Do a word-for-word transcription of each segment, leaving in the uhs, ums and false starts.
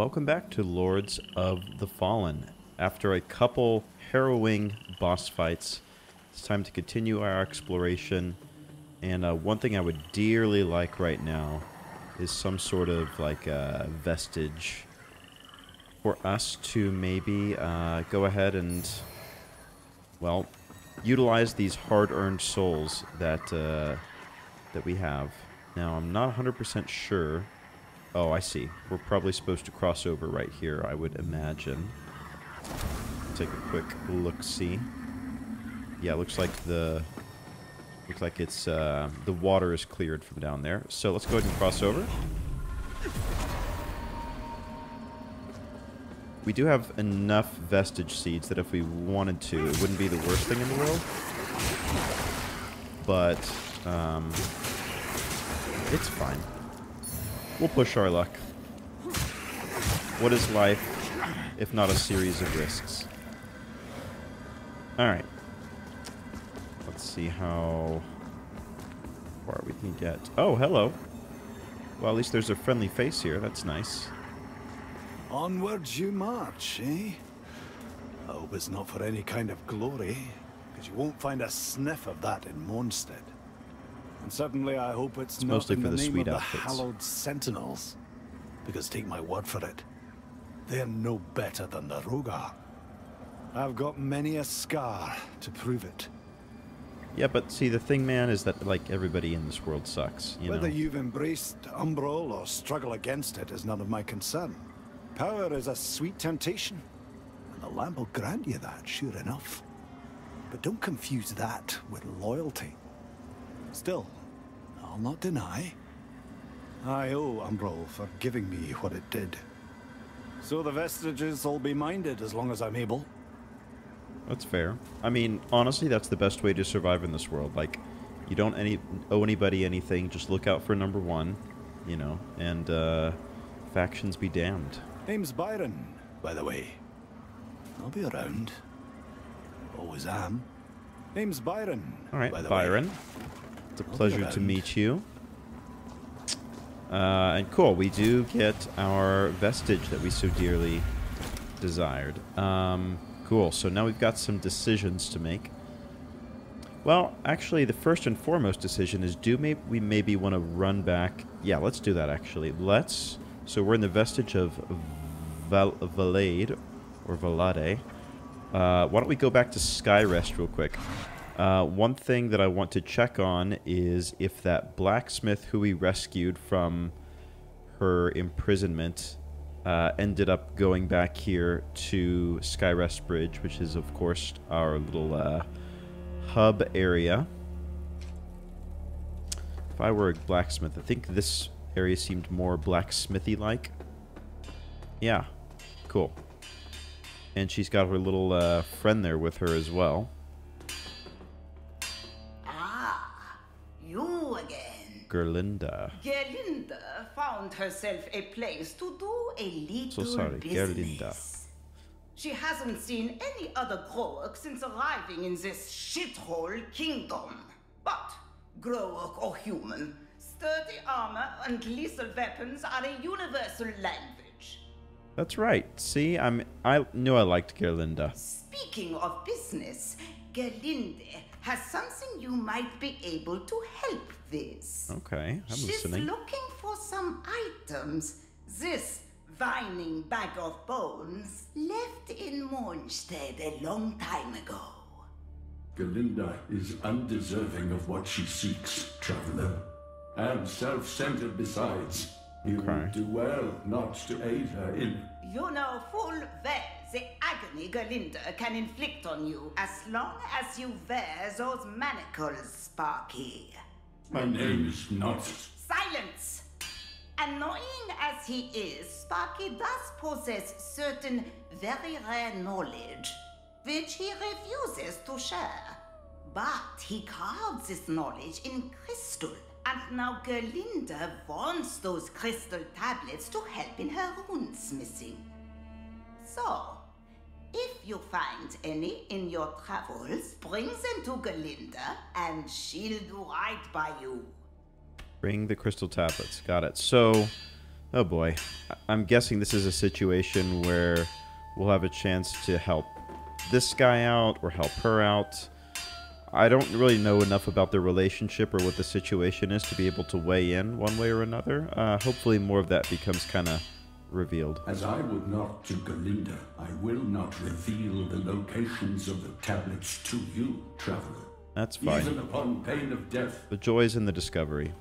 Welcome back to Lords of the Fallen. After a couple harrowing boss fights, it's time to continue our exploration. And uh, one thing I would dearly like right now is some sort of like uh, vestige for us to maybe uh, go ahead and, well, utilize these hard-earned souls that uh, that we have. Now, I'm not one hundred percent sure. Oh, I see. We're probably supposed to cross over right here, I would imagine. Take a quick look-see. Yeah, looks like the looks like it's uh, the water is cleared from down there. So let's go ahead and cross over. We do have enough vestige seeds that if we wanted to, it wouldn't be the worst thing in the world. But um, it's fine. We'll push our luck. What is life if not a series of risks? Alright. Let's see how far we can get. Oh, hello. Well, at least there's a friendly face here. That's nice. Onwards you march, eh? I hope it's not for any kind of glory, because you won't find a sniff of that in Mournstead. And certainly I hope it's, it's not mostly in for the, the name sweet of outfits. The hallowed sentinels. Because take my word for it, they're no better than the Rogar. I've got many a scar to prove it. Yeah, but see, the thing, man, is that, like, everybody in this world sucks, you Whether know? you've embraced Umbral or struggle against it is none of my concern. Power is a sweet temptation, and the lamb will grant you that, sure enough. But don't confuse that with loyalty. Still, I'll not deny, I owe Umbral for giving me what it did. So the vestiges will be minded as long as I'm able. That's fair. I mean, honestly, that's the best way to survive in this world. Like, you don't any owe anybody anything, just look out for number one, you know, and uh, factions be damned. Name's Byron, by the way. I'll be around. Always am. Name's Byron. Alright, by Byron. Way. It's a pleasure to meet you. Uh, and cool, we do get our vestige that we so dearly desired. Um, cool, so now we've got some decisions to make. Well, actually, the first and foremost decision is do may we maybe want to run back. Yeah, let's do that, actually. Let's... So we're in the vestige of Val Valade, or Valade. Uh, why don't we go back to Skyrest real quick. Uh, one thing that I want to check on is if that blacksmith who we rescued from her imprisonment uh, ended up going back here to Skyrest Bridge, which is, of course, our little uh, hub area. If I were a blacksmith, I think this area seemed more blacksmithy-like. Yeah, cool. And she's got her little uh, friend there with her as well. Gerlinde. Gerlinde found herself a place to do a little so sorry, business. Gerlinde. She hasn't seen any other Groark since arriving in this shithole kingdom. But, Groark or human, sturdy armor and lethal weapons are a universal language. That's right. See, I'm, I knew I liked Gerlinde. Speaking of business, Gerlinde has something you might be able to help with. Okay, I'm She's listening. She's looking for some items this vining bag of bones left in Mournstead a long time ago. Gerlinde is undeserving of what she seeks, traveler, and self-centered besides. You okay. do well not to aid her in... You know full well the agony Gerlinde can inflict on you as long as you wear those manacles, Sparky. My name is not... Silence! Annoying as he is, Sparky does possess certain very rare knowledge, which he refuses to share. But he carves this knowledge in crystal, and now Gerlinde wants those crystal tablets to help in her runesmithing. So, if you find any in your travels, bring them to Gerlinde, and she'll do right by you. Bring the crystal tablets. Got it. So, Oh boy. I'm guessing this is a situation where we'll have a chance to help this guy out or help her out. I don't really know enough about their relationship or what the situation is to be able to weigh in one way or another. Uh, hopefully more of that becomes kind of revealed. As I would not to Gerlinde, I will not reveal the locations of the tablets to you, traveler. That's fine. Even upon pain of death. The joys in the discovery.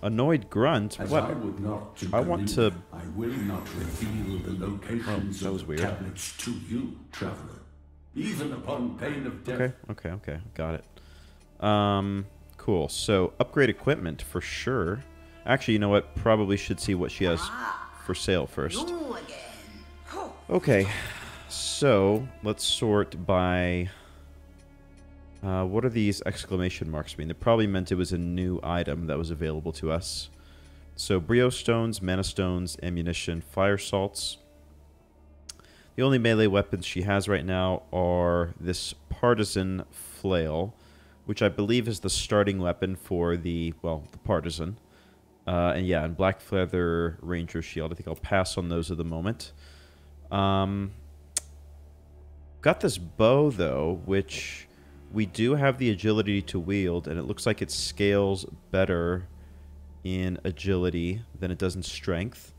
Annoyed grunt? As what? I, would not to I want to... I will not reveal the locations oh, that was weird. Of tablets to you, traveler. Even upon pain of death. Okay, okay, okay. Got it. Um, cool. So, upgrade equipment for sure. Actually, you know what? Probably should see what she has for sale first. Okay. So, let's sort by... Uh, what are these exclamation marks mean? They probably meant it was a new item that was available to us. So, Brio Stones, Mana Stones, Ammunition, Fire Salts. The only melee weapons she has right now are this Partisan Flail, which I believe is the starting weapon for the, well, the Partisan. Uh, and yeah, and Black Feather Ranger Shield. I think I'll pass on those at the moment. Um, got this bow, though, which we do have the agility to wield, and it looks like it scales better in agility than it does in strength.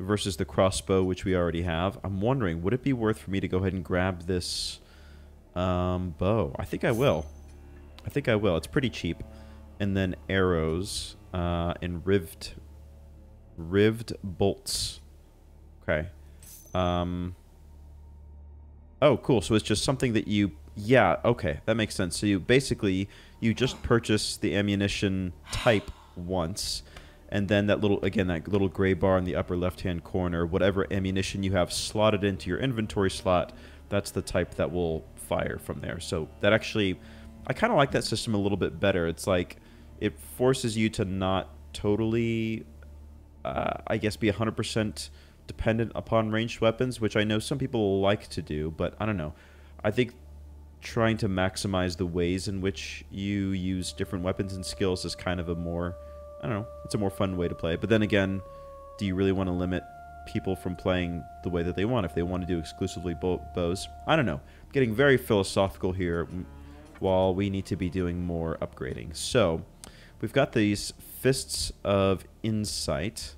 Versus the crossbow, which we already have. I'm wondering, would it be worth for me to go ahead and grab this um, bow? I think I will. I think I will. It's pretty cheap. And then arrows uh, and rived, rived bolts. Okay. Um, oh, cool. So it's just something that you... Yeah, okay. That makes sense. So you basically, you just purchase the ammunition type once... And then that little, again, that little gray bar in the upper left-hand corner, whatever ammunition you have slotted into your inventory slot, that's the type that will fire from there. So that actually, I kind of like that system a little bit better. It's like, it forces you to not totally, uh, I guess, be one hundred percent dependent upon ranged weapons, which I know some people like to do, but I don't know. I think trying to maximize the ways in which you use different weapons and skills is kind of a more... I don't know. It's a more fun way to play. But then again, do you really want to limit people from playing the way that they want if they want to do exclusively bow bows? I don't know. I'm getting very philosophical here while we need to be doing more upgrading. So we've got these Fists of Insight,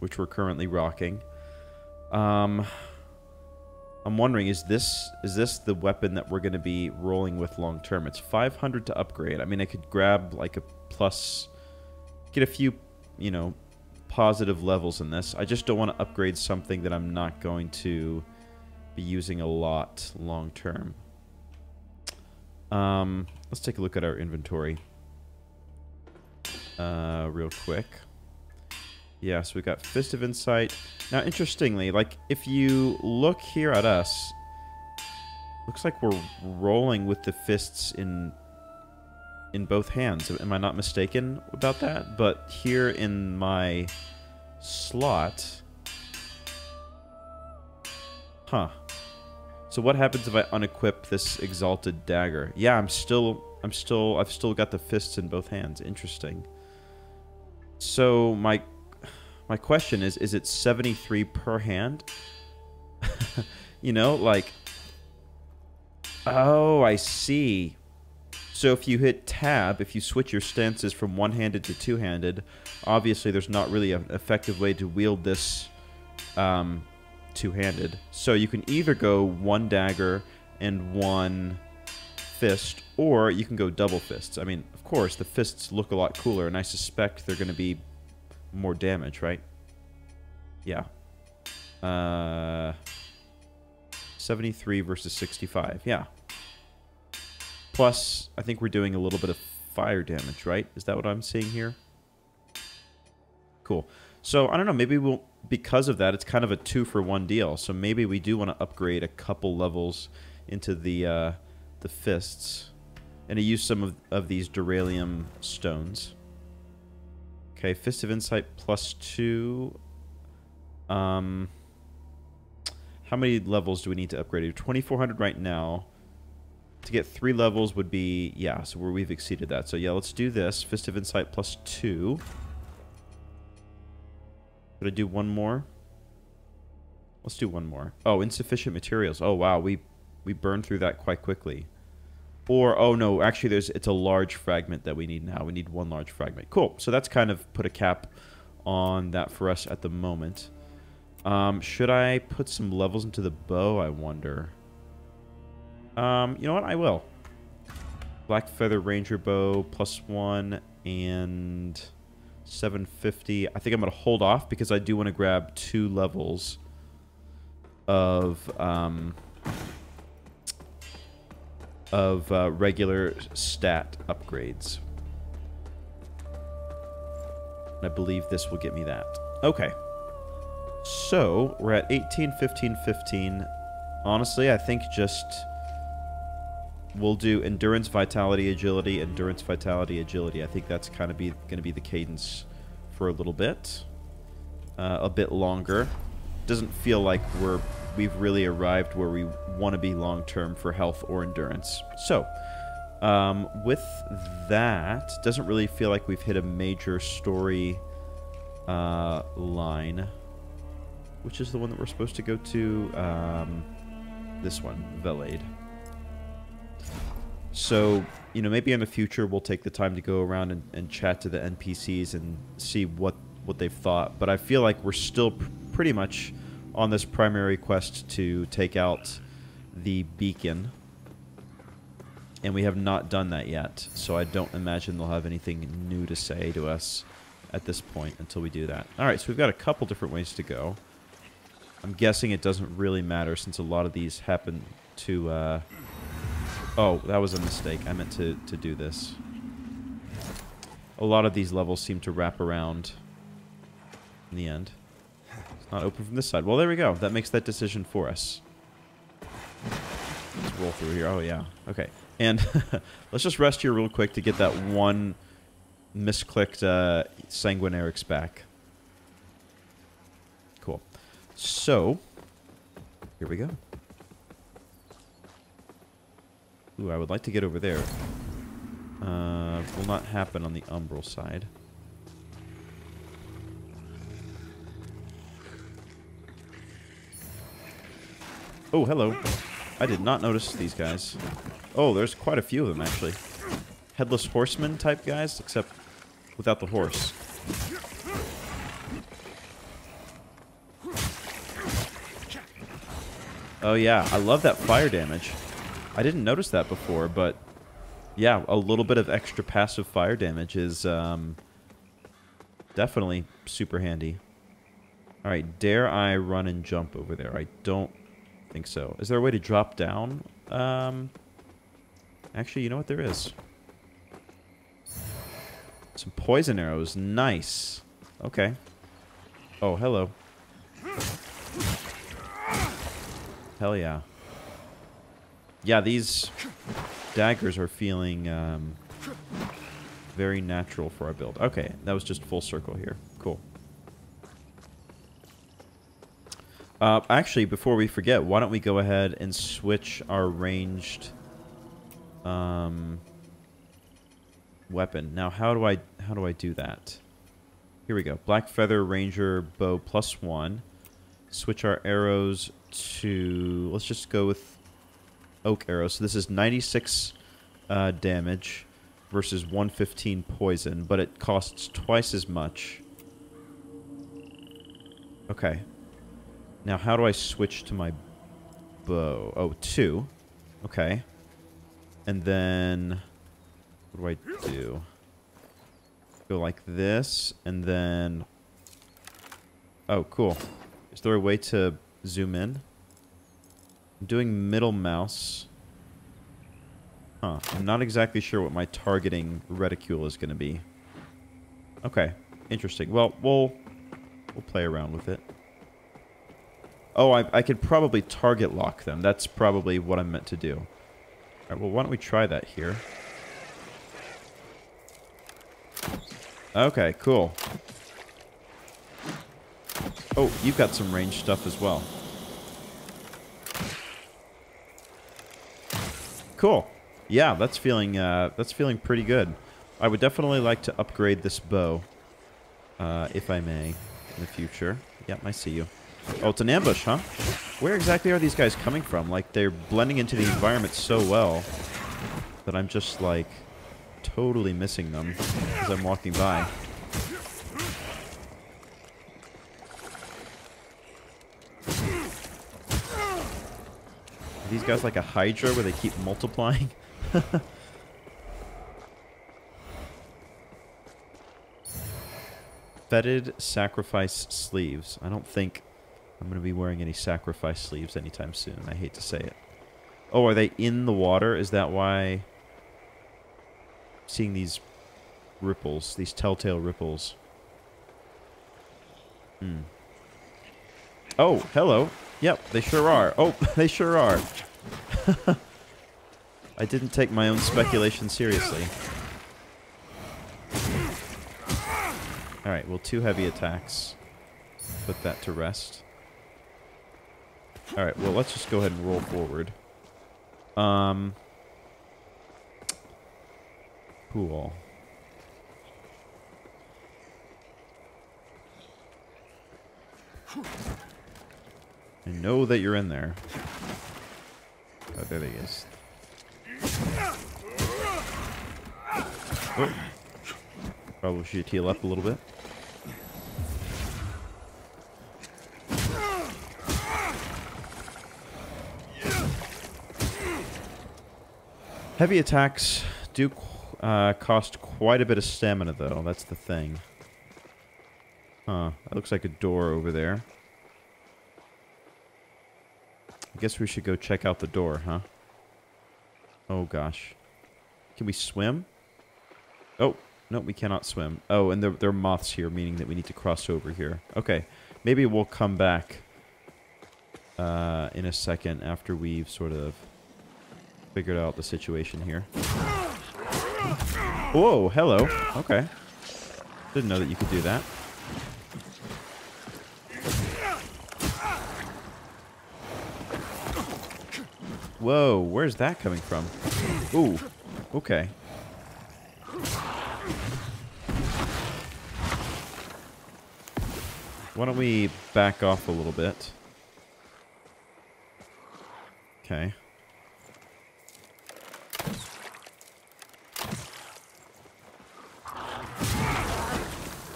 which we're currently rocking. Um, I'm wondering, is this is this the weapon that we're going to be rolling with long term? It's five hundred to upgrade. I mean, I could grab like a... plus get a few, you know, positive levels in this. I just don't want to upgrade something that I'm not going to be using a lot long term. Um, let's take a look at our inventory uh, real quick. Yeah, so we got Fist of Insight. Now, interestingly, like if you look here at us, looks like we're rolling with the fists in... in both hands. Am I not mistaken about that? But here in my slot... Huh. So what happens if I unequip this exalted dagger? Yeah, I'm still... I'm still... I've still got the fists in both hands. Interesting. So my... My question is, is it seventy-three per hand? You know, like... Oh, I see. So if you hit tab, if you switch your stances from one-handed to two-handed, obviously there's not really an effective way to wield this um, two-handed. So you can either go one dagger and one fist, or you can go double fists. I mean, of course, the fists look a lot cooler, and I suspect they're going to be more damage, right? Yeah. Uh, seventy-three versus sixty-five, yeah. Plus, I think we're doing a little bit of fire damage, right? Is that what I'm seeing here? Cool. So, I don't know, maybe we'll... Because of that, it's kind of a two-for-one deal. So maybe we do want to upgrade a couple levels into the uh, the fists. And I use some of, of these Duralium stones. Okay, Fist of Insight plus two. Um, how many levels do we need to upgrade? twenty-four hundred right now. To get three levels would be, yeah, so where we've exceeded that. So yeah, let's do this. Fist of Insight plus two. Should I do one more? Let's do one more. Oh, insufficient materials. Oh, wow. We we burned through that quite quickly. Or, oh, no. Actually, there's it's a large fragment that we need now. We need one large fragment. Cool. So that's kind of put a cap on that for us at the moment. Um, should I put some levels into the bow, I wonder? Um, you know what? I will. Black Feather Ranger Bow, plus one, and seven fifty. I think I'm going to hold off because I do want to grab two levels of um, of uh, regular stat upgrades. And I believe this will get me that. Okay. So, we're at eighteen, fifteen, fifteen. Honestly, I think just... we'll do endurance, vitality, agility, endurance, vitality, agility. I think that's kind of be going to be the cadence for a little bit, uh, a bit longer. Doesn't feel like we're we've really arrived where we want to be long term for health or endurance. So, um, with that, doesn't really feel like we've hit a major story uh, line, which is the one that we're supposed to go to. Um, this one, Valade. So, you know, maybe in the future we'll take the time to go around and, and chat to the N P Cs and see what, what they've thought. But I feel like we're still pr pretty much on this primary quest to take out the beacon. And we have not done that yet. So I don't imagine they'll have anything new to say to us at this point until we do that. All right, so we've got a couple different ways to go. I'm guessing it doesn't really matter since a lot of these happen to... Uh, Oh, that was a mistake. I meant to, to do this. A lot of these levels seem to wrap around in the end. It's not open from this side. Well, there we go. That makes that decision for us. Let's roll through here. Oh, yeah. Okay. And let's just rest here real quick to get that one misclicked uh, Sanguinarix back. Cool. So, here we go. Ooh, I would like to get over there. Uh, will not happen on the Umbral side. Oh, hello. I did not notice these guys. Oh, there's quite a few of them, actually. Headless horseman type guys, except without the horse. Oh, yeah. I love that fire damage. I didn't notice that before, but yeah, a little bit of extra passive fire damage is um, definitely super handy. All right, dare I run and jump over there? I don't think so. Is there a way to drop down? Um, actually, you know what? There is. Some poison arrows. Nice. Okay. Oh, hello. Hell yeah. Yeah, these daggers are feeling um, very natural for our build. Okay, that was just full circle here. Cool. Uh, actually, before we forget, why don't we go ahead and switch our ranged um, weapon? Now, how do I how do I do that? Here we go. Black Feather Ranger Bow plus one. Switch our arrows to. Let's just go with. Oak arrow. So this is ninety-six uh, damage versus one fifteen poison, but it costs twice as much. Okay. Now, how do I switch to my bow? Oh, two. Okay. And then... what do I do? Go like this, and then... oh, cool. Is there a way to zoom in? I'm doing middle mouse. Huh. I'm not exactly sure what my targeting reticule is going to be. Okay. Interesting. Well, we'll we'll play around with it. Oh, I, I could probably target lock them. That's probably what I'm meant to do. All right, well, why don't we try that here? Okay, cool. Oh, you've got some ranged stuff as well. Cool. Yeah, that's feeling uh, that's feeling pretty good. I would definitely like to upgrade this bow, uh, if I may. in the future. Yep, I see you. Oh, it's an ambush, huh? Where exactly are these guys coming from? Like, they're blending into the environment so well that I'm just, like, totally missing them as I'm walking by. Are these guys like a Hydra where they keep multiplying? Fetid sacrifice sleeves. I don't think I'm going to be wearing any sacrifice sleeves anytime soon. I hate to say it. Oh, are they in the water? Is that why I'm seeing these ripples, these telltale ripples? Hmm. Oh, hello. Yep, they sure are. Oh, they sure are. I didn't take my own speculation seriously. Alright, well, two heavy attacks. Put that to rest. Alright, well, let's just go ahead and roll forward. Um... Cool. I know that you're in there. Oh, there he is. Oh. Probably should heal up a little bit. Heavy attacks do uh, cost quite a bit of stamina, though. That's the thing. Huh. That looks like a door over there. I guess we should go check out the door, huh? Oh, gosh. Can we swim? Oh, no, we cannot swim. Oh, and there, there are moths here, meaning that we need to cross over here. Okay, maybe we'll come back uh, in a second after we've sort of figured out the situation here. Whoa, hello. Okay. Didn't know that you could do that. Whoa, where's that coming from? Ooh, okay. Why don't we back off a little bit? Okay.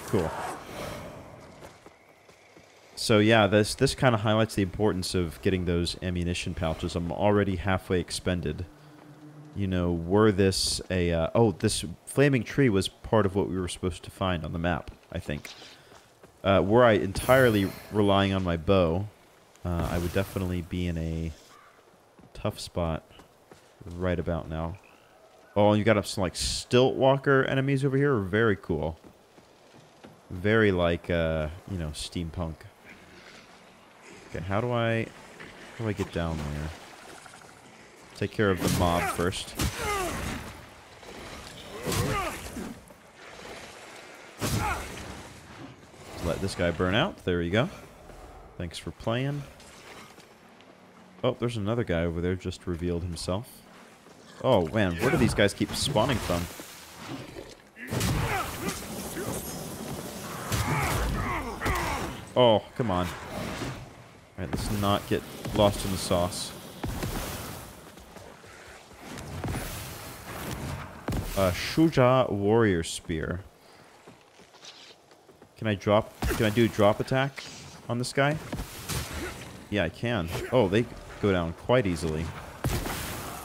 Cool. So yeah, this this kind of highlights the importance of getting those ammunition pouches. I'm already halfway expended. You know, were this a... Uh, oh, this flaming tree was part of what we were supposed to find on the map, I think. Uh, were I entirely relying on my bow, uh, I would definitely be in a tough spot right about now. Oh, you got some, like, stilt walker enemies over here? Very cool. Very, like, uh, you know, steampunk. Okay, how do I how do I get down there? Take care of the mob first. Let this guy burn out. There you go. Thanks for playing. Oh, there's another guy over there just revealed himself. Oh, man, where do these guys keep spawning from? Oh, come on. Alright, let's not get lost in the sauce. Uh, Shuja Warrior Spear. Can I drop... Can I do a drop attack on this guy? Yeah, I can. Oh, they go down quite easily.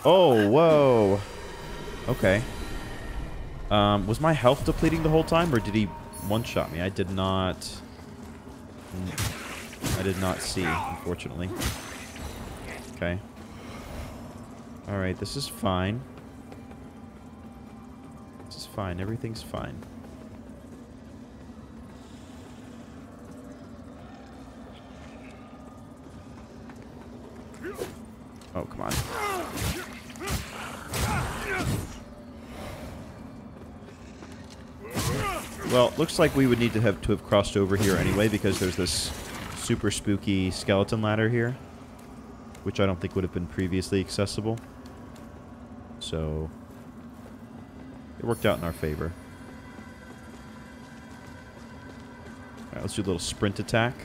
Oh, whoa! Okay. Um, was my health depleting the whole time, or did he one-shot me? I did not... I did not see, unfortunately. Okay. Alright, this is fine. This is fine. Everything's fine. Oh, come on. Well, looks like we would need to have to have crossed over here anyway, because there's this super spooky skeleton ladder here, which I don't think would have been previously accessible. So, it worked out in our favor. Alright, Let's do a little sprint attack.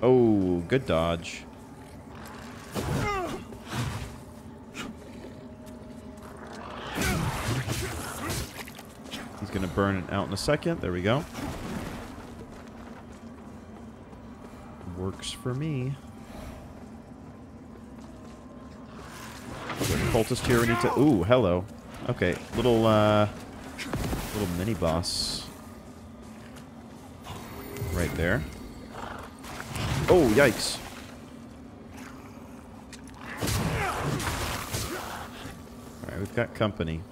Oh, good dodge. He's going to burn it out in a second. There we go. Works for me. Cultist here, we need to... Ooh, hello. Okay, little, uh... little mini-boss. Right there. Oh, yikes. Alright, we've got company.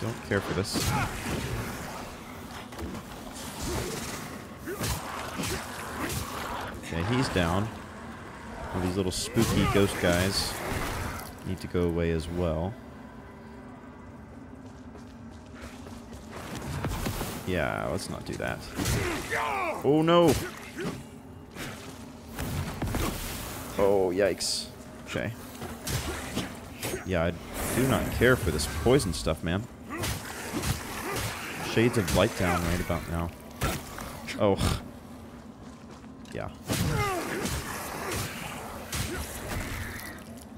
Don't care for this. Okay, he's down. All these little spooky ghost guys need to go away as well. Yeah, let's not do that. Oh no! Oh, yikes. Okay. Yeah, I do not care for this poison stuff, man. Shades of Blighttown right about now. Oh. Yeah.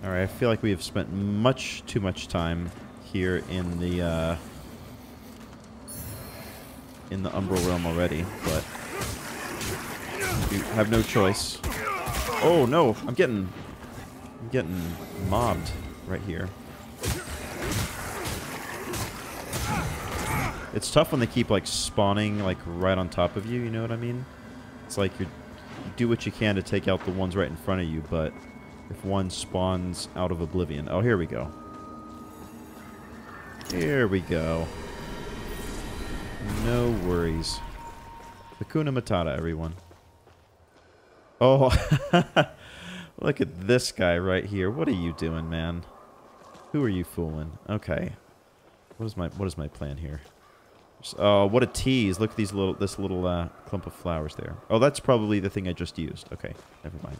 Alright, I feel like we have spent much too much time here in the, uh, in the Umbral Realm already, but we have no choice. Oh no, I'm getting, I'm getting mobbed right here. It's tough when they keep, like, spawning, like, right on top of you, you know what I mean? It's like you're, you do what you can to take out the ones right in front of you, but... if one spawns out of oblivion. Oh, here we go. Here we go. No worries. Hakuna Matata, everyone. Oh, look at this guy right here. What are you doing, man? Who are you fooling? Okay. What is my What is my plan here? Oh, what a tease! Look at these little this little uh, clump of flowers there. Oh, that's probably the thing I just used. Okay, never mind.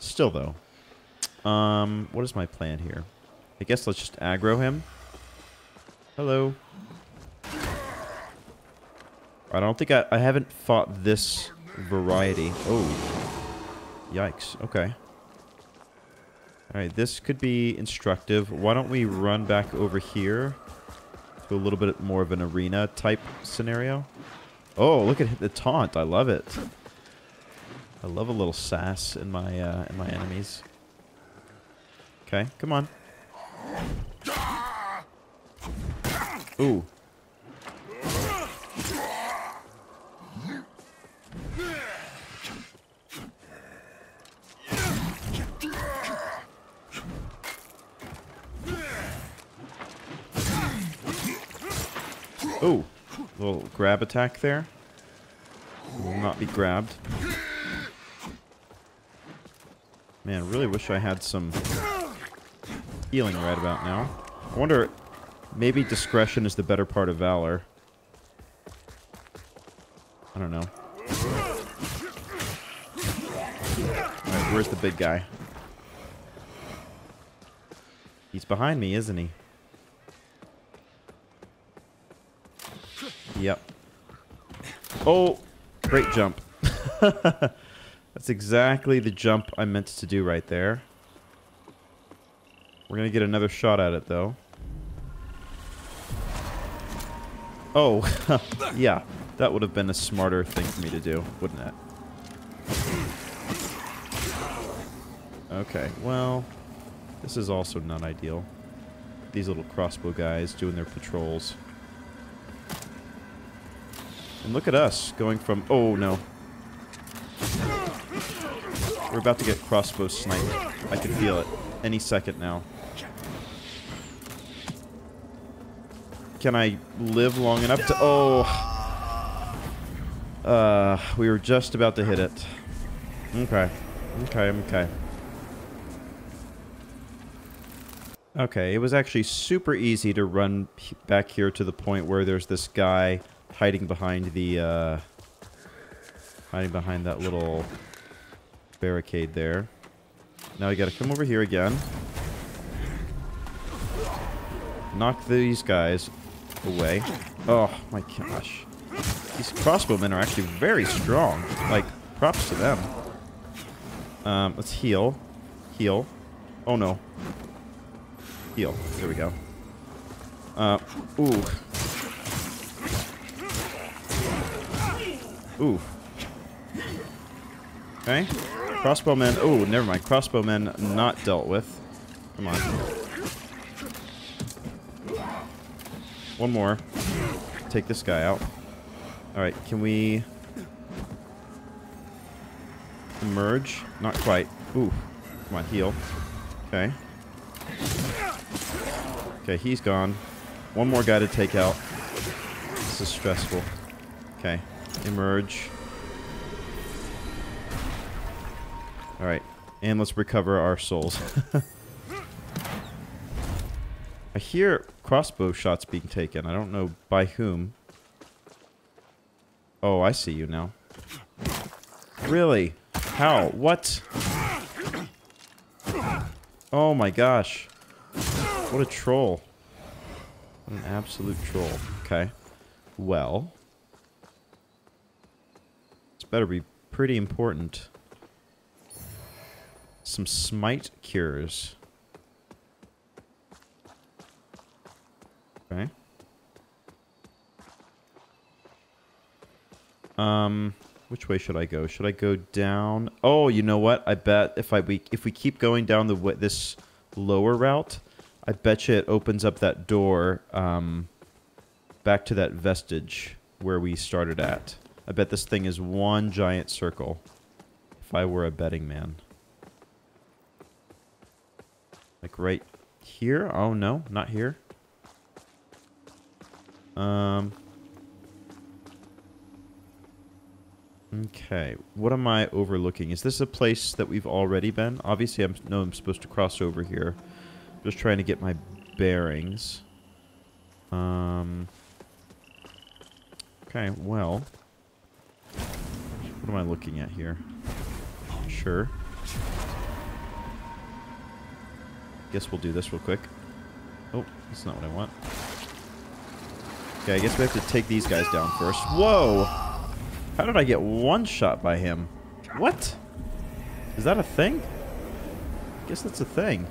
Still though. Um, what is my plan here? I guess let's just aggro him. Hello. I don't think I... I haven't fought this variety. Oh. Yikes. Okay. Alright, this could be instructive. Why don't we run back over here to a little bit more of an arena type scenario? Oh, look at the taunt. I love it. I love a little sass in my uh, in my enemies. Okay, come on. Ooh. Ooh. Little grab attack there. Will not be grabbed. Man, I really wish I had some healing right about now. I wonder, maybe discretion is the better part of valor. I don't know. Alright, where's the big guy? He's behind me, isn't he? Yep. Oh! Great jump. That's exactly the jump I meant to do right there. We're going to get another shot at it, though. Oh, yeah. That would have been a smarter thing for me to do, wouldn't it? Okay, well, this is also not ideal. These little crossbow guys doing their patrols. And look at us, going from... Oh, no. We're about to get crossbow sniped. I can feel it any second now. Can I live long enough to... Oh! Uh, we were just about to hit it. Okay. Okay, okay. Okay, it was actually super easy to run back here to the point where there's this guy hiding behind the... Uh, hiding behind that little... barricade there. Now I gotta come over here again. Knock these guys away. Oh my gosh. These crossbowmen are actually very strong. Like, props to them. Um, let's heal. Heal. Oh no. Heal. There we go. Uh, ooh. Ooh. Okay. Crossbowmen. Oh, never mind. Crossbowmen not dealt with. Come on. One more. Take this guy out. Alright, can we merge? Not quite. Ooh. Come on, heal. Okay. Okay, he's gone. One more guy to take out. This is stressful. Okay. Emerge. Alright. And let's recover our souls. I hear crossbow shots being taken. I don't know by whom. Oh, I see you now. Really? How? What? Oh my gosh. What a troll. What an absolute troll. Okay. Well. This better be pretty important. Some smite cures. Okay. Um, which way should I go? Should I go down? Oh, you know what? I bet if I we if we keep going down the w this lower route, I bet you it opens up that door um, back to that vestige where we started at. I bet this thing is one giant circle. If I were a betting man, like right here. Oh no, not here. Um. Okay, what am I overlooking? Is this a place that we've already been? Obviously, I know I'm supposed to cross over here. I'm just trying to get my bearings. Um. Okay, well. What am I looking at here? Sure. Guess we'll do this real quick. Oh, that's not what I want. Okay, I guess we have to take these guys down first. Whoa! How did I get one shot by him? What? Is that a thing? I guess that's a thing.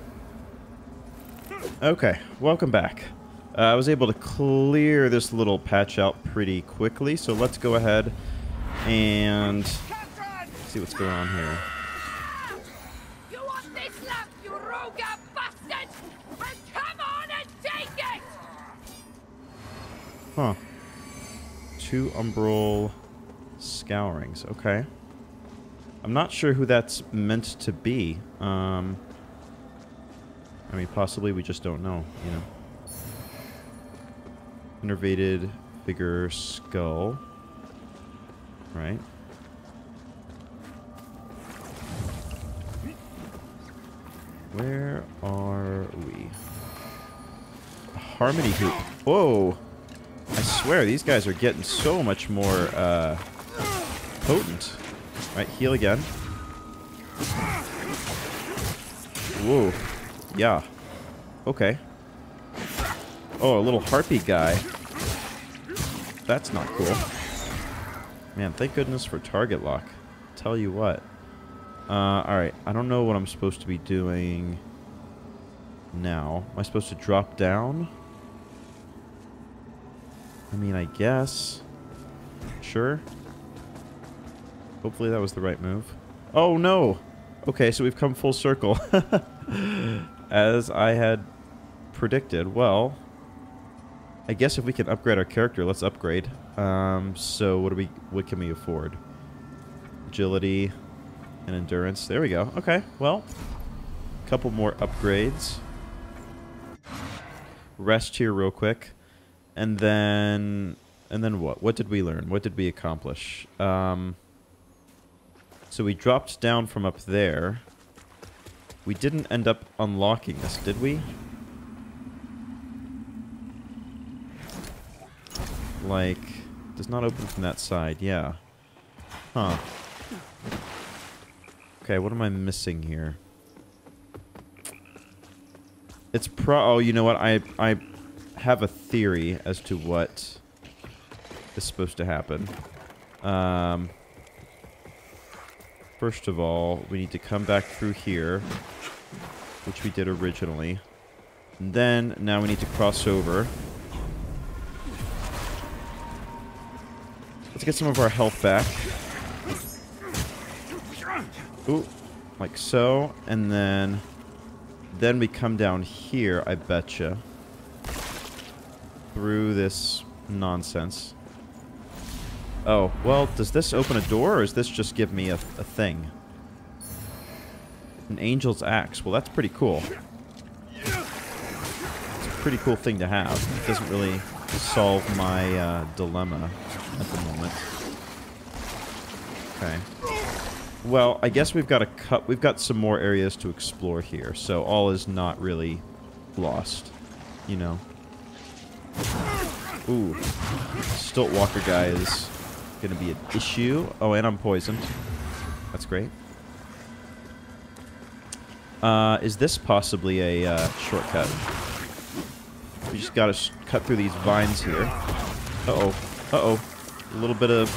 Okay, welcome back. Uh, I was able to clear this little patch out pretty quickly, so let's go ahead and see what's going on here. You want this love, you rogue bastards? Well, come on and take it! Huh. Two Umbral Scourings. Okay. I'm not sure who that's meant to be. Um, I mean, possibly we just don't know, you know. Innervated figure skull. Right. Where are we? A harmony hoop. Whoa! I swear, these guys are getting so much more, uh... potent. Alright, heal again. Whoa. Yeah. Okay. Oh, a little harpy guy. That's not cool. Man, thank goodness for target lock. Tell you what. Uh, alright. I don't know what I'm supposed to be doing now. Am I supposed to drop down? I mean, I guess. Sure. Hopefully that was the right move. Oh, no! Okay, so we've come full circle. As I had predicted. Well, I guess if we can upgrade our character, let's upgrade. Um, so what do we? What can we afford? Agility and endurance. There we go. Okay, well, a couple more upgrades. Rest here real quick. And then... And then what? What did we learn? What did we accomplish? Um... So we dropped down from up there. We didn't end up unlocking this, did we? Like, does not open from that side, yeah. Huh. Okay, what am I missing here? It's pro- oh, you know what? I, I have a theory as to what is supposed to happen. Um, first of all, we need to come back through here, which we did originally. And then, now we need to cross over. Let's get some of our health back. Ooh, like so. And then, then we come down here, I betcha. Through this nonsense. Oh, well, does this open a door, or is this just give me a, a thing? An Angel's Axe. Well, that's pretty cool. It's a pretty cool thing to have. It doesn't really solve my uh, dilemma at the moment. Okay. Well, I guess we've got a cut. We've got some more areas to explore here, so all is not really lost, you know. Ooh, Stilt Walker guy is gonna be an issue. Oh, and I'm poisoned. That's great. Uh, is this possibly a uh, shortcut? We just gotta sh cut through these vines here. Uh-oh. Uh-oh. A little bit of...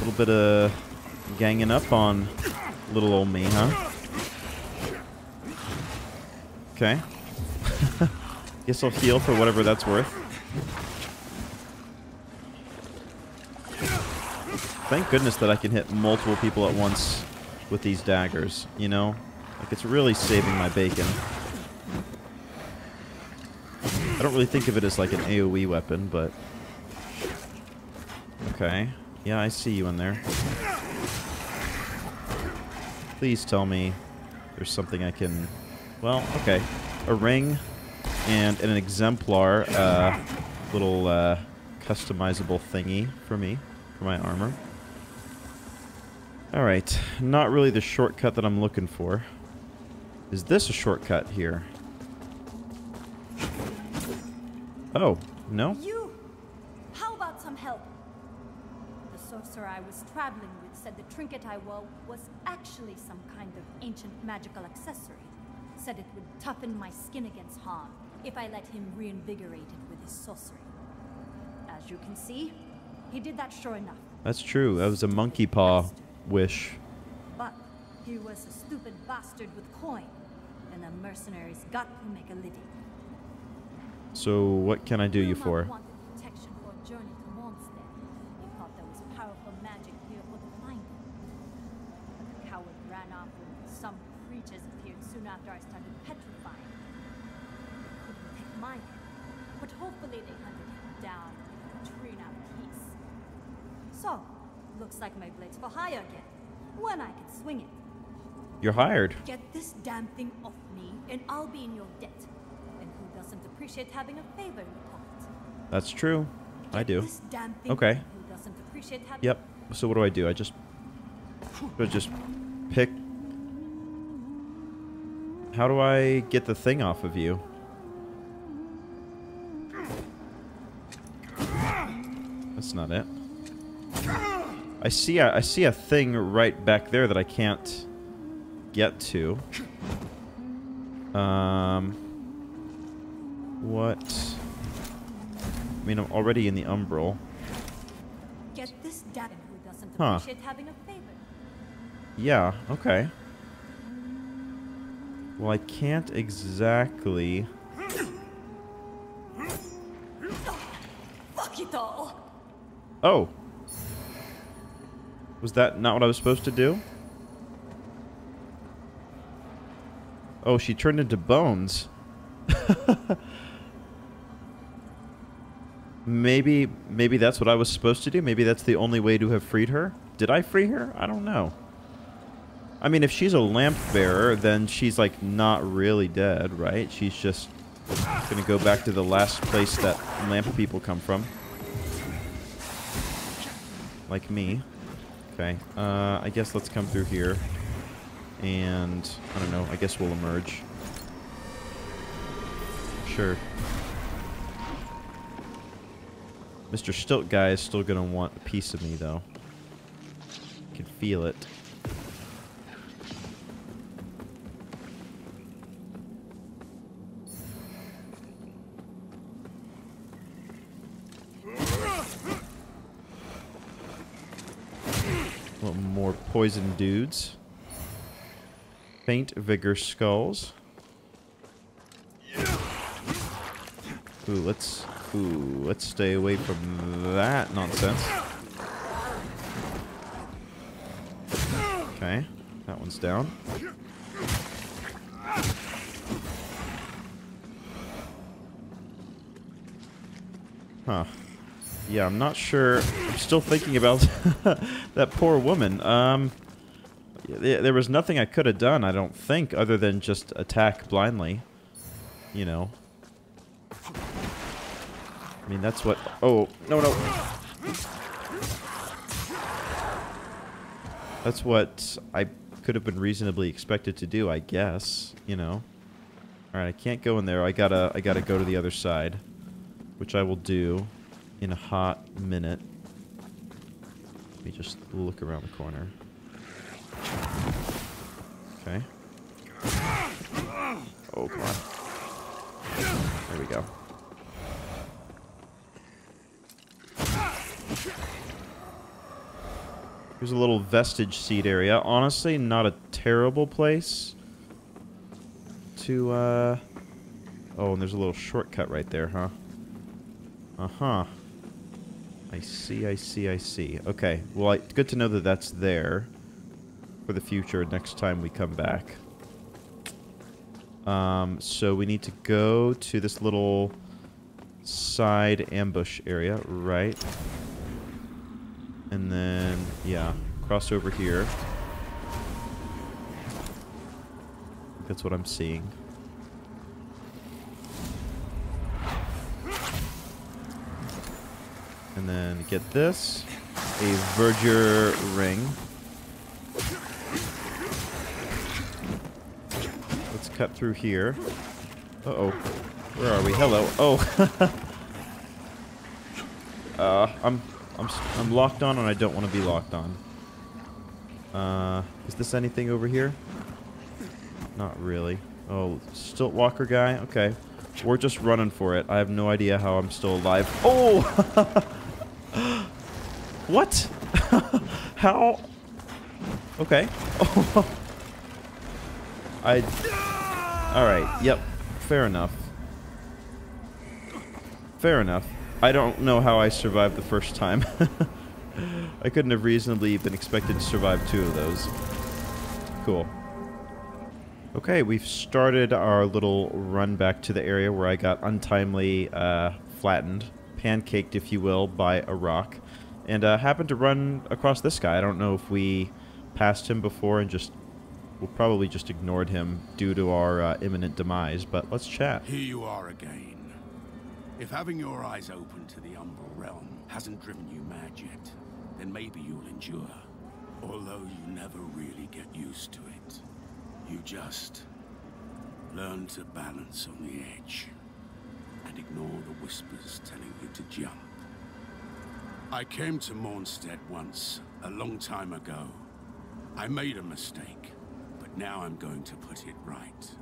A little bit of... ganging up on little old me, huh? Okay. Guess I'll heal for whatever that's worth. Thank goodness that I can hit multiple people at once with these daggers, you know? Like, it's really saving my bacon. I don't really think of it as like an AoE weapon, but... Okay. Yeah, I see you in there. Please tell me there's something I can... Well, okay. A ring and an exemplar, uh, little uh, customizable thingy for me, for my armor. Alright, not really the shortcut that I'm looking for. Is this a shortcut here? Oh, no? You! How about some help? The sorcerer I was traveling with said the trinket I wore was actually some kind of ancient magical accessory. Said it would toughen my skin against harm if I let him reinvigorate it with his sorcery. As you can see, he did that sure enough. That's true. That was a monkey paw bastard. Wish. But he was a stupid bastard with coin, and the mercenaries got to make a living. So what can I do you for? After I started petrifying, they couldn't take mine, but hopefully they hunted him down and threw him out of peace. So, looks like my blade's for hire again, when I can swing it. You're hired. Get this damn thing off me, and I'll be in your debt. And who doesn't appreciate having a favor in your pocket? That's true. I do. This damn thing okay. Who doesn't appreciate having yep. So what do I do? I just, I just pick. How do I get the thing off of you? That's not it. I see a, I see a thing right back there that I can't get to. Um, what? I mean, I'm already in the Umbral. Huh. Yeah, okay. Well, I can't exactly. Fuck it all. Oh. Was that not what I was supposed to do? Oh, she turned into bones. maybe maybe that's what I was supposed to do. Maybe that's the only way to have freed her. Did I free her? I don't know. I mean, if she's a lamp bearer, then she's, like, not really dead, right? She's just gonna go back to the last place that lamp people come from. Like me. Okay, uh, I guess let's come through here. And, I don't know, I guess we'll emerge. Sure. Mister Stilt Guy is still gonna want a piece of me, though. I can feel it. A little more poison dudes. Faint vigor skulls. Ooh, let's ooh, let's stay away from that nonsense. Okay, that one's down. Huh. Yeah, I'm not sure. I'm still thinking about that poor woman. Um, there was nothing I could have done, I don't think, other than just attack blindly. You know. I mean, that's what... Oh, no, no. That's what I could have been reasonably expected to do, I guess. You know. Alright, I can't go in there. I gotta, I gotta go to the other side. Which I will do in a hot minute. Let me just look around the corner. Okay. Oh, come on. There we go. Here's a little vestige seed area. Honestly, not a terrible place to, uh... Oh, and there's a little shortcut right there, huh? Uh-huh. I see, I see, I see. Okay, well, I, good to know that that's there for the future next time we come back. Um, so we need to go to this little side ambush area, right? And then, yeah, cross over here. That's what I'm seeing. And then get this, a verdure ring. Let's cut through here. Uh-oh. Where are we? Hello. Oh. uh, I'm I'm I'm locked on and I don't want to be locked on. Uh, is this anything over here? Not really. Oh, stilt walker guy. Okay. We're just running for it. I have no idea how I'm still alive. Oh. What? How? Okay. I... Alright, yep. Fair enough. Fair enough. I don't know how I survived the first time. I couldn't have reasonably been expected to survive two of those. Cool. Okay, we've started our little run back to the area where I got untimely uh, flattened, pancaked, if you will, by a rock. And uh, happened to run across this guy. I don't know if we passed him before and just... We'll probably just ignored him due to our uh, imminent demise, but let's chat. Here you are again. If having your eyes open to the Umbral realm hasn't driven you mad yet, then maybe you'll endure. Although you never really get used to it. You just learn to balance on the edge and ignore the whispers telling you to jump. I came to Mournstead once, a long time ago. I made a mistake, but now I'm going to put it right.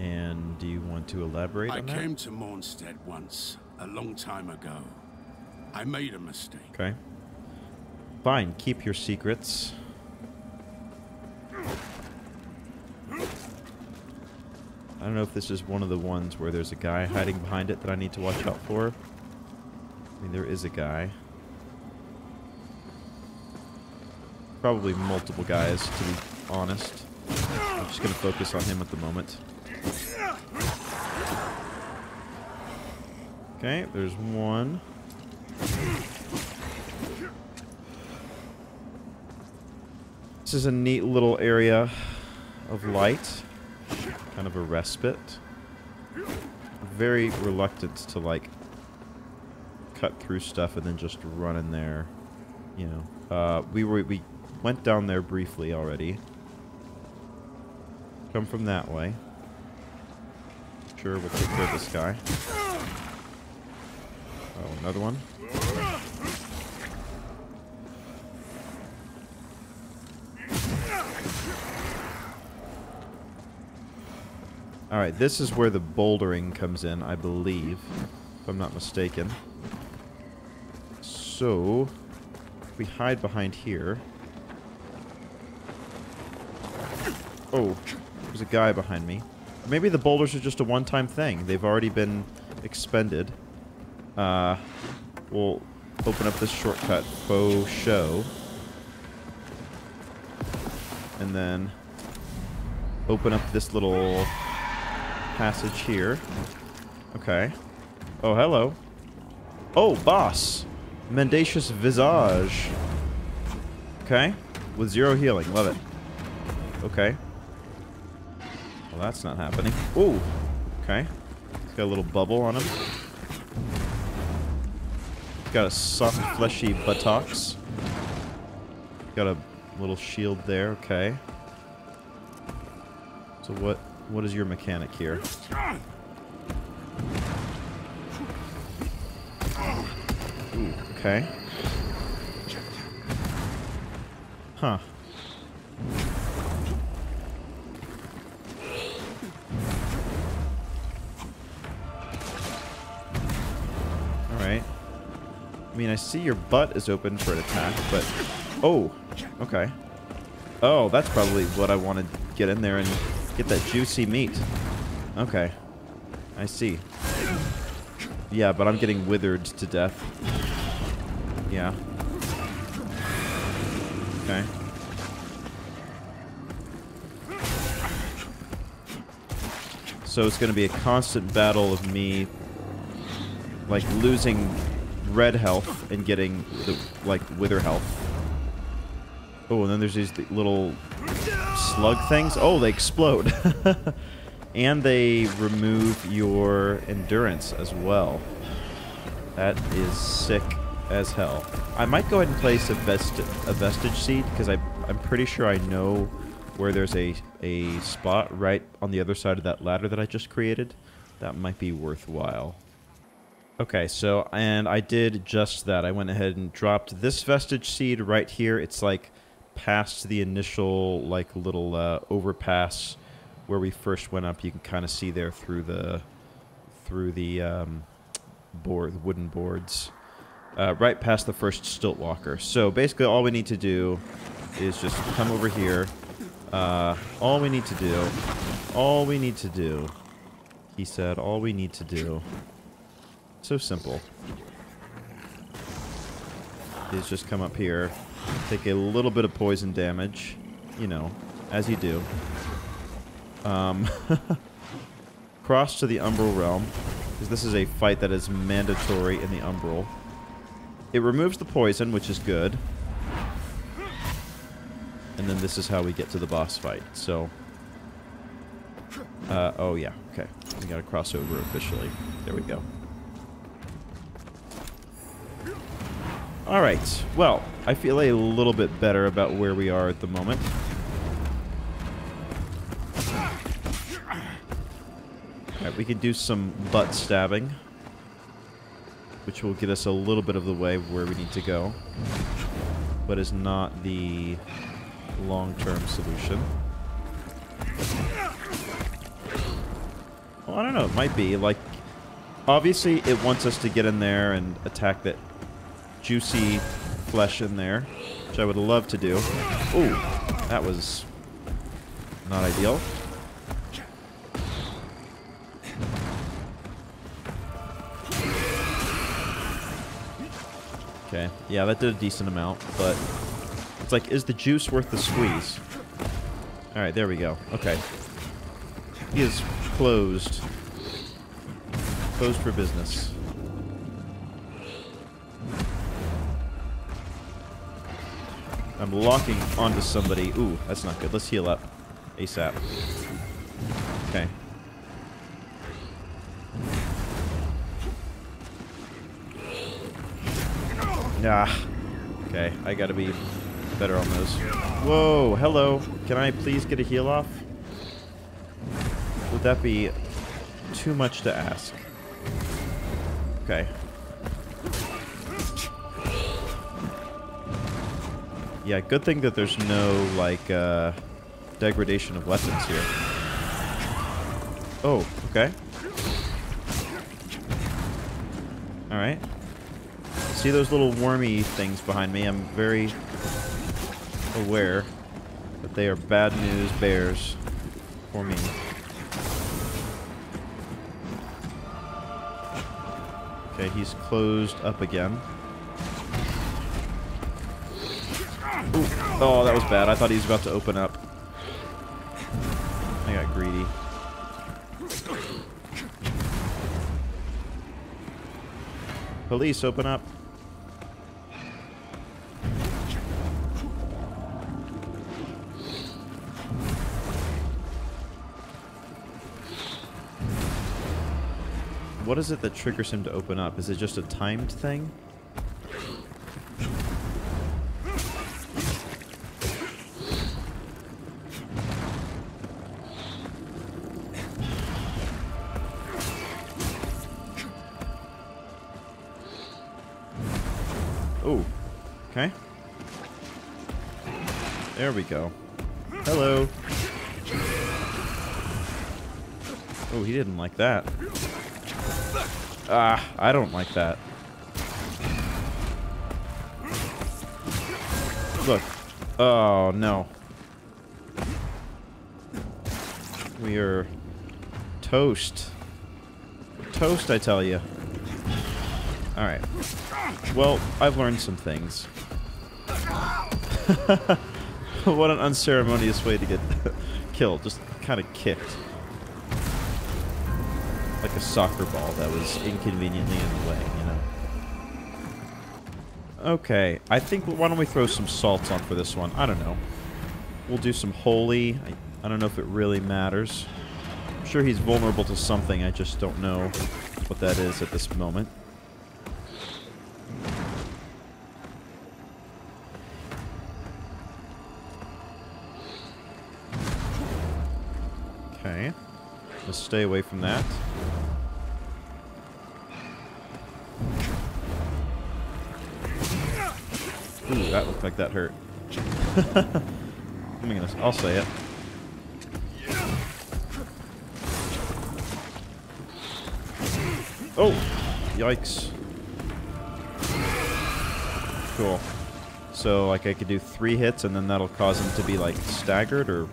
And do you want to elaborate on that? I came to Mournstead once, a long time ago. I made a mistake. Okay. Fine, keep your secrets. I don't know if this is one of the ones where there's a guy hiding behind it that I need to watch out for. I mean, there is a guy. Probably multiple guys, to be honest. I'm just going to focus on him at the moment. Okay, there's one. This is a neat little area of light. Kind of a respite. I'm very reluctant to, like... cut through stuff and then just run in there, you know. Uh, we were we went down there briefly already. Come from that way. Sure, we'll take care of this guy. Oh, another one. All right, this is where the bouldering comes in, I believe, if I'm not mistaken. So, If we hide behind here... Oh, there's a guy behind me. Maybe the boulders are just a one-time thing. They've already been expended. Uh, we'll open up this shortcut, faux show. And then open up this little passage here. Okay. Oh, hello. Oh, boss! Mendacious Visage. Okay. With zero healing. Love it. Okay. Well, that's not happening. Ooh! Okay. It's got a little bubble on him. Got a soft, fleshy buttocks. Got a little shield there. Okay. So what? What is your mechanic here? Ooh, okay. Huh. I mean, I see your butt is open for an attack, but... Oh, okay. Oh, that's probably what I want to get in there and get that juicy meat. Okay. I see. Yeah, but I'm getting withered to death. Yeah. Okay. So it's going to be a constant battle of me, like, losing... red health and getting the, like, wither health. Oh, and then there's these little slug things. Oh, they explode. And they remove your endurance as well. That is sick as hell. I might go ahead and place a, vesti a vestige seed, because I'm pretty sure I know where there's a, a spot right on the other side of that ladder that I just created. That might be worthwhile. Okay, so, and I did just that. I went ahead and dropped this vestige seed right here. It's, like, past the initial, like, little uh, overpass where we first went up. You can kind of see there through the, through the um, board, the wooden boards. Uh, right past the first stilt walker. So, basically, all we need to do is just come over here. Uh, all we need to do, all we need to do, he said, all we need to do... So simple. Is just come up here, take a little bit of poison damage, you know, as you do. Um, cross to the Umbral realm, because this is a fight that is mandatory in the Umbral. It removes the poison, which is good. And then this is how we get to the boss fight. So, uh, oh yeah, okay, we gotta cross over officially. There we go. Alright, well, I feel a little bit better about where we are at the moment. Alright, we could do some butt stabbing, which will get us a little bit of the way where we need to go, but is not the long-term solution. Well, I don't know, it might be. Like, obviously it wants us to get in there and attack that juicy flesh in there, which I would love to do. Oh, that was not ideal. Okay, yeah, that did a decent amount, but it's like, is the juice worth the squeeze? Alright, there we go. Okay. He is closed. Closed for business. I'm locking onto somebody. Ooh, that's not good. Let's heal up. ASAP. Okay. Nah. Okay, I gotta be better on those. Whoa, hello. Can I please get a heal off? Would that be too much to ask? Okay. Yeah, good thing that there's no, like, uh, degradation of weapons here. Oh, okay. Alright. See those little wormy things behind me? I'm very aware that they are bad news bears for me. Okay, he's closed up again. Ooh. Oh, that was bad. I thought he was about to open up. I got greedy. Police, open up. What is it that triggers him to open up? Is it just a timed thing? Oh, okay. There we go. Hello. Oh, he didn't like that. Ah, I don't like that. Look. Oh, no. We are toast. Toast, I tell you. Alright. Well, I've learned some things. What an unceremonious way to get killed. Just kind of kicked. Like a soccer ball that was inconveniently in the way, you know. Okay, I think, why don't we throw some salts on for this one? I don't know. We'll do some holy. I, I don't know if it really matters. I'm sure he's vulnerable to something. I just don't know what that is at this moment. Okay. Let's stay away from that. Ooh, that looked like that hurt. I'm gonna, I'll say it. Oh! Yikes. Cool. So, like, I could do three hits, and then that'll cause him to be, like, staggered, or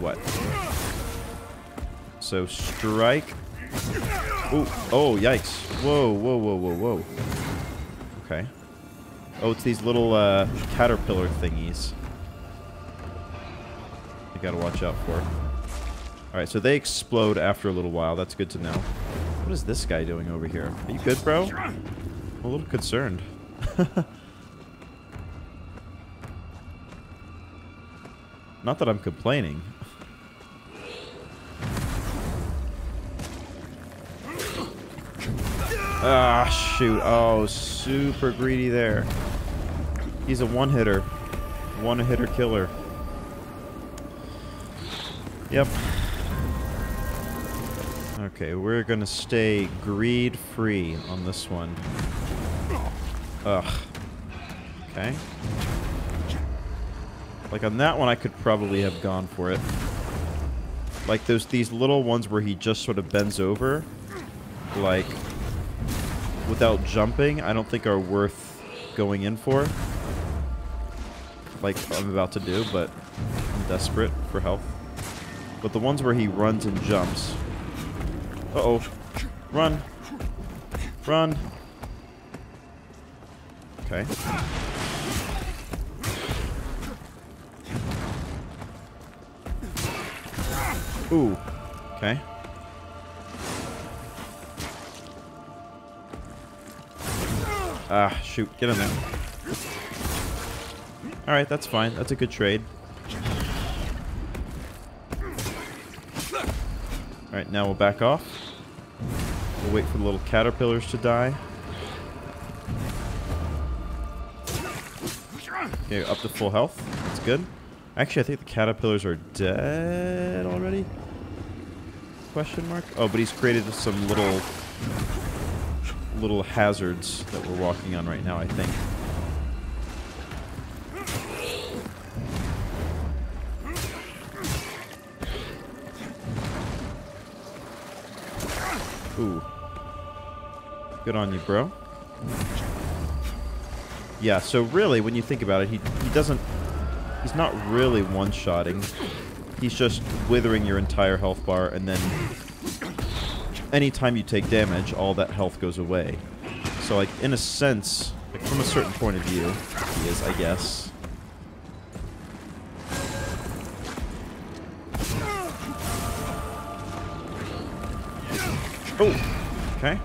what? So, strike. Ooh. Oh, yikes. Whoa, whoa, whoa, whoa, whoa. Okay. Oh, it's these little uh, caterpillar thingies. You gotta watch out for. Alright, so they explode after a little while. That's good to know. What is this guy doing over here? Are you good, bro? I'm a little concerned. Not that I'm complaining. Ah, shoot. Oh, super greedy there. He's a one-hitter. One-hitter killer. Yep. Okay, we're gonna stay greed-free on this one. Ugh. Okay. Like, on that one, I could probably have gone for it. Like, those these little ones where he just sort of bends over. Like... without jumping, I don't think are worth going in for. Like I'm about to do, but I'm desperate for health. But the ones where he runs and jumps. Uh-oh. Run. Run. Okay. Ooh. Okay. Ah, shoot. Get in there. Alright, that's fine. That's a good trade. Alright, now we'll back off. We'll wait for the little caterpillars to die. Okay, up to full health. That's good. Actually, I think the caterpillars are dead already? Question mark? Oh, but he's created some little... little hazards that we're walking on right now, I think. Ooh. Good on you, bro. Yeah, so really, when you think about it, he, he doesn't... He's not really one-shotting. He's just withering your entire health bar, and then anytime you take damage, all that health goes away. So, like, in a sense, like, from a certain point of view, he is, I guess. Oh! Okay.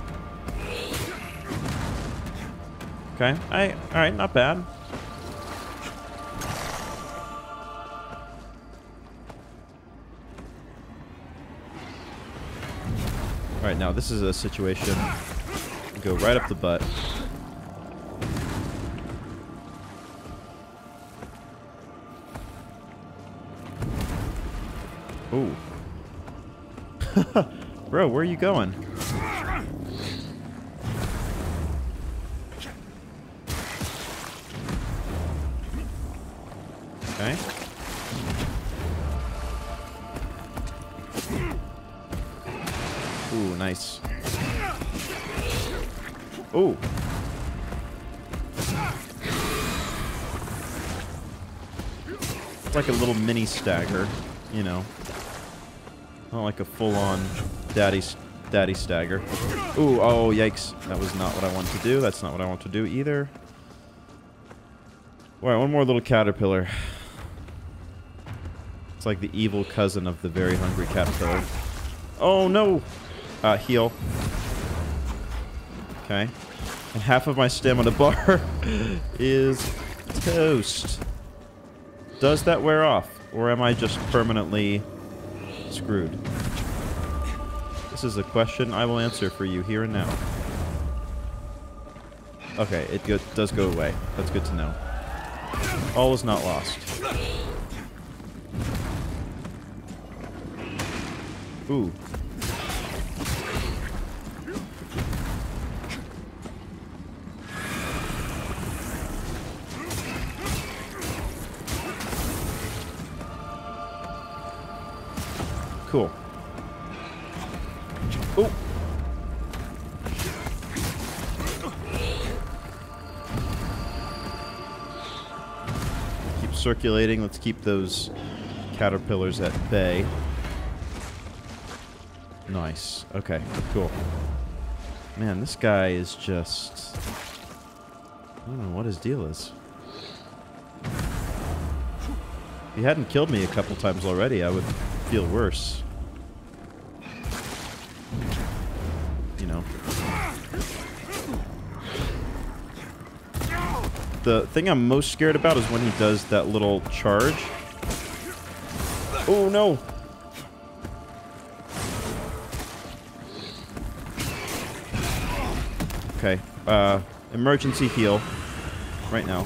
Okay. I, alright, not bad. Alright, now this is a situation. Go right up the butt. Ooh. Bro, where are you going? Okay. Ooh, nice. Ooh. It's like a little mini stagger, you know. Not like a full-on daddy, daddy stagger. Ooh, oh, yikes. That was not what I wanted to do. That's not what I want to do either. All right, one more little caterpillar. It's like the evil cousin of the very hungry caterpillar. Oh, no! Uh, heal. Okay. And half of my stamina bar is toast. Does that wear off? Or am I just permanently... screwed? This is a question I will answer for you here and now. Okay, it go does go away. That's good to know. All is not lost. Ooh. Cool. Oh. Keep circulating. Let's keep those caterpillars at bay. Nice. Okay, cool. Man, this guy is just... I don't know what his deal is. If he hadn't killed me a couple times already, I would... feel worse. You know. The thing I'm most scared about is when he does that little charge. Oh no! Okay. Uh, emergency heal. Right now.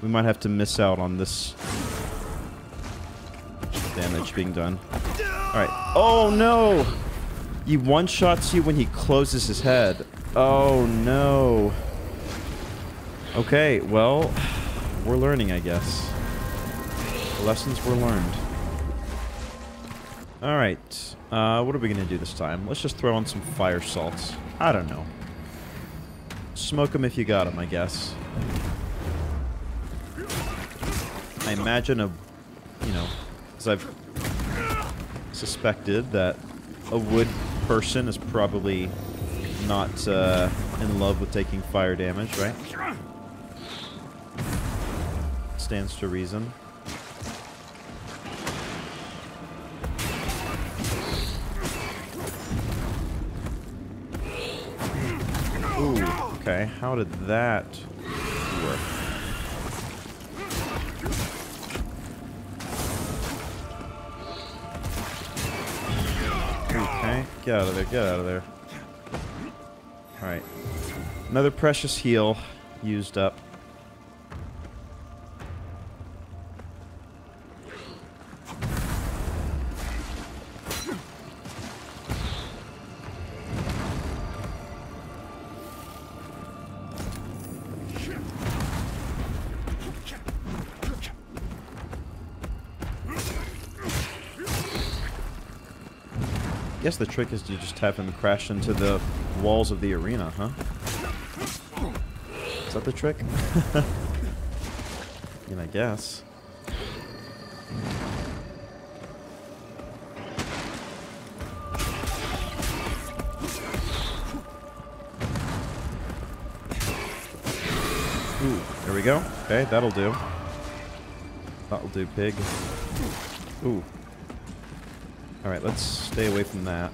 We might have to miss out on this damage being done. Alright. Oh, no! He one-shots you when he closes his head. Oh, no. Okay, well, we're learning, I guess. Lessons were learned. Alright. Uh, what are we going to do this time? Let's just throw on some fire salts. I don't know. Smoke them if you got them, I guess. I imagine a, you know, as I've suspected that a wood person is probably not uh, in love with taking fire damage, right? Stands to reason. Ooh, okay, how did that work? Get out of there, get out of there. Alright. Another precious heal used up. guess the trick is to just have him crash into the walls of the arena, huh? Is that the trick? I mean, I guess. Ooh, there we go. Okay, that'll do. That'll do, pig. Ooh. Alright, let's stay away from that.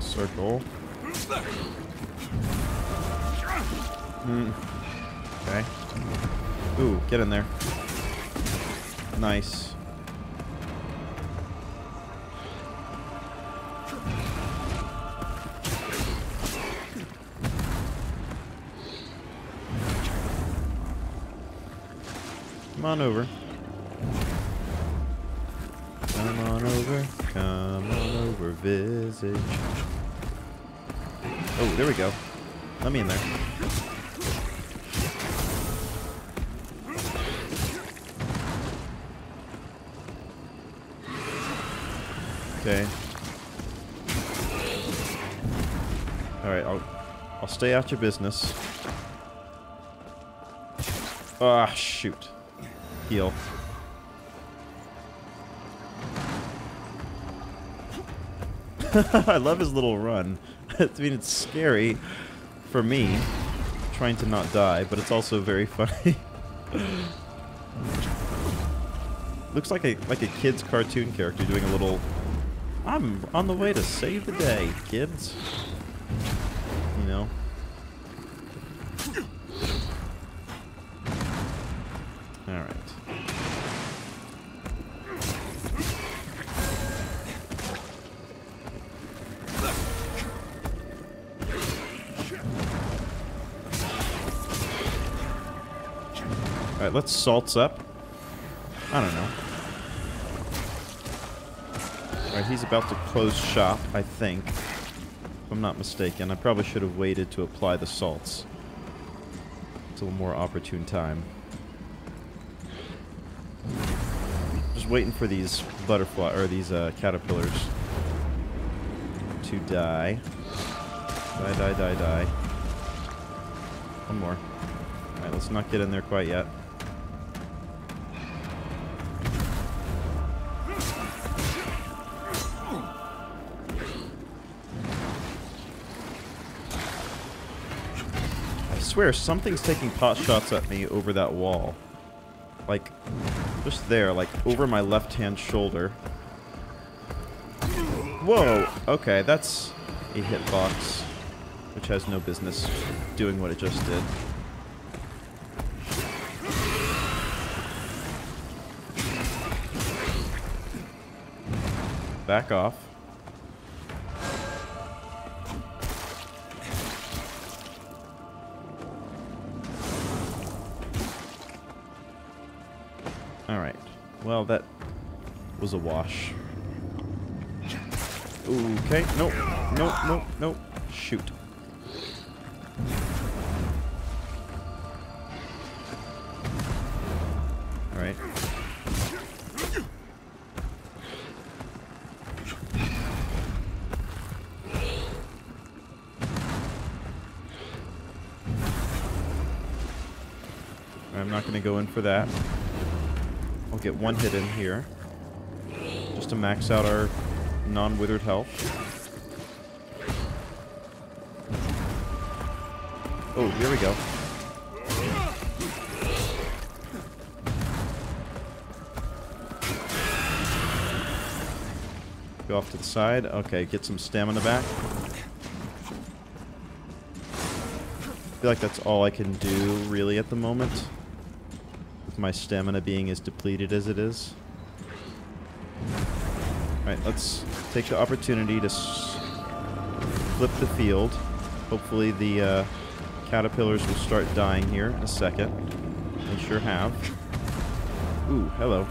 Circle. Mm. Okay. Ooh, get in there. Nice. Come on over. Come on over. Come on over, Visage. Oh, there we go. Let me in there. Okay. Alright, I'll I'll stay out your business. Ah, shoot. Heal. I love his little run. I mean, it's scary for me, trying to not die, but it's also very funny. Looks like a like a kid's cartoon character doing a little. I'm on the way to save the day, kids. You know. All right. Alright, let's salts up. I don't know. Alright, he's about to close shop, I think. If I'm not mistaken. I probably should have waited to apply the salts. It's a little more opportune time. Just waiting for these butterfly or these uh, caterpillars to die. Die, die, die, die. One more. Alright, let's not get in there quite yet. I swear, something's taking pot shots at me over that wall. Like, just there, like, over my left-hand shoulder. Whoa! Okay, that's a hitbox, which has no business doing what it just did. Back off. Alright. Well, that was a wash. Okay. Nope. Nope. Nope. Nope. Shoot. Alright. I'm not going to go in for that. I'll get one hit in here. Just to max out our non-withered health. Oh, here we go. Go off to the side. Okay, get some stamina back. I feel like that's all I can do, really, at the moment. My stamina being as depleted as it is. Alright, let's take the opportunity to s flip the field. Hopefully the uh, caterpillars will start dying here in a second. They sure have. Ooh, hello.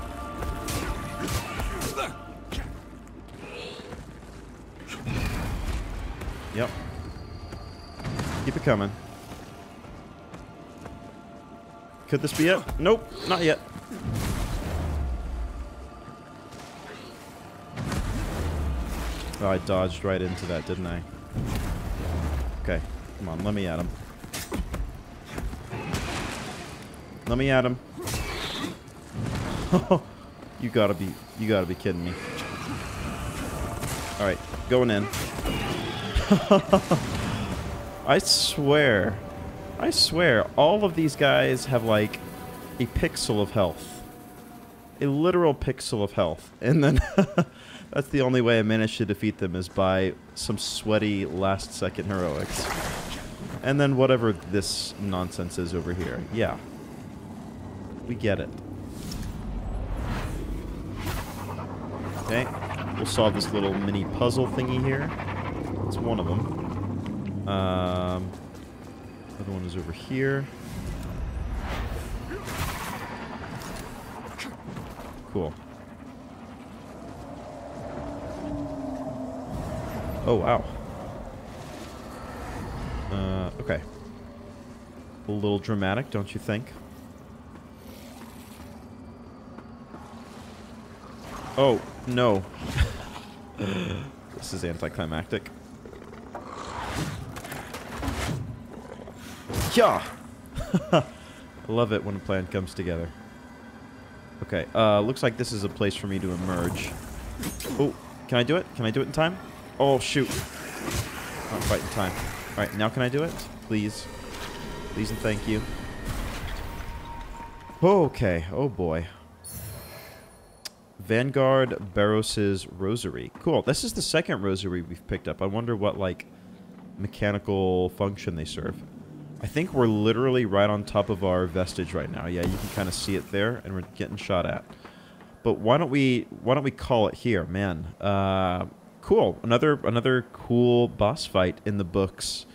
Yep. Keep it coming. Could this be it? Nope, not yet. Oh, I dodged right into that, didn't I? Okay, come on, let me at him. Let me at him. You gotta be, you gotta be kidding me. Alright, going in. I swear, I swear, all of these guys have like a pixel of health. A literal pixel of health. And then that's the only way I managed to defeat them is by some sweaty last second heroics. And then whatever this nonsense is over here. Yeah. We get it. Okay, we'll solve this little mini puzzle thingy here. That's one of them. Um, the other one is over here. Cool. Oh, wow. Uh, okay. A little dramatic, don't you think? Oh, no. This is anticlimactic. Yeah! I love it when a plan comes together. Okay, uh, looks like this is a place for me to emerge. Oh, can I do it? Can I do it in time? Oh, shoot. Not quite in time. Alright, now can I do it? Please. Please and thank you. Okay, oh boy. Vanguard Barrows' Rosary. Cool. This is the second rosary we've picked up. I wonder what, like, mechanical function they serve. I think we're literally right on top of our vestige right now. Yeah, you can kind of see it there, and we're getting shot at. But why don't we why don't we call it here, man? Uh, cool. Another another cool boss fight in the books.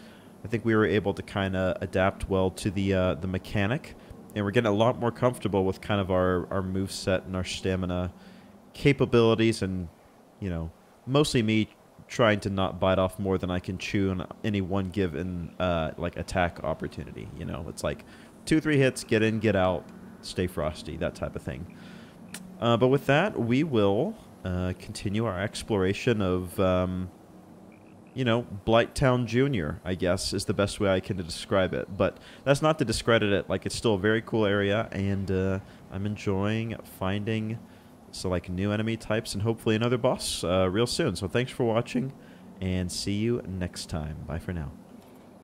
I think we were able to kind of adapt well to the uh, the mechanic, and we're getting a lot more comfortable with kind of our our move set and our stamina capabilities, and, you know, mostly me trying to not bite off more than I can chew on any one given, uh, like, attack opportunity. You know, it's like two, three hits, get in, get out, stay frosty, that type of thing. Uh, but with that, we will uh, continue our exploration of, um, you know, Blighttown Junior, I guess, is the best way I can describe it. But that's not to discredit it. Like, it's still a very cool area, and uh, I'm enjoying finding... So, like, new enemy types and hopefully another boss uh, real soon. So, thanks for watching and see you next time. Bye for now.